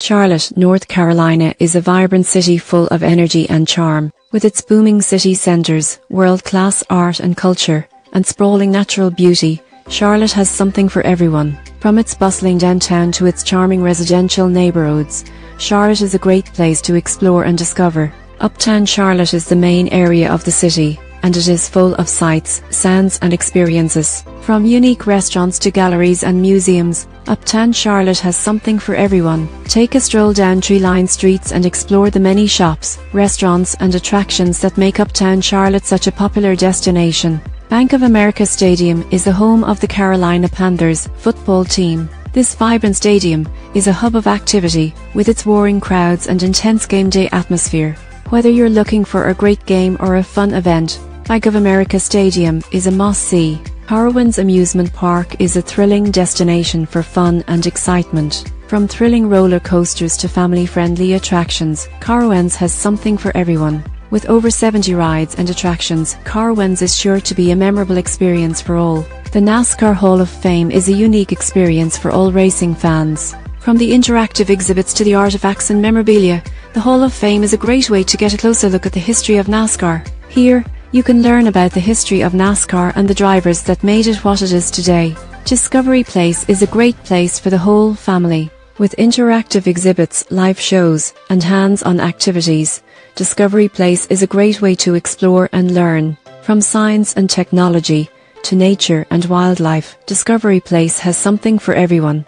Charlotte, North Carolina is a vibrant city full of energy and charm, with its booming city centers, world-class art and culture, and sprawling natural beauty. Charlotte has something for everyone. From its bustling downtown to its charming residential neighborhoods, Charlotte is a great place to explore and discover. Uptown Charlotte is the main area of the city, and it is full of sights, sounds and experiences. From unique restaurants to galleries and museums, Uptown Charlotte has something for everyone. Take a stroll down tree-lined streets and explore the many shops, restaurants and attractions that make Uptown Charlotte such a popular destination. Bank of America Stadium is the home of the Carolina Panthers football team. This vibrant stadium is a hub of activity, with its roaring crowds and intense game day atmosphere. Whether you're looking for a great game or a fun event, Bank of America Stadium is a must-see. Carowinds Amusement Park is a thrilling destination for fun and excitement. From thrilling roller coasters to family-friendly attractions, Carowinds has something for everyone. With over 70 rides and attractions, Carowinds is sure to be a memorable experience for all. The NASCAR Hall of Fame is a unique experience for all racing fans. From the interactive exhibits to the artifacts and memorabilia, the Hall of Fame is a great way to get a closer look at the history of NASCAR. Here, you can learn about the history of NASCAR and the drivers that made it what it is today. Discovery Place is a great place for the whole family. With interactive exhibits, live shows, and hands-on activities, Discovery Place is a great way to explore and learn. From science and technology, to nature and wildlife, Discovery Place has something for everyone.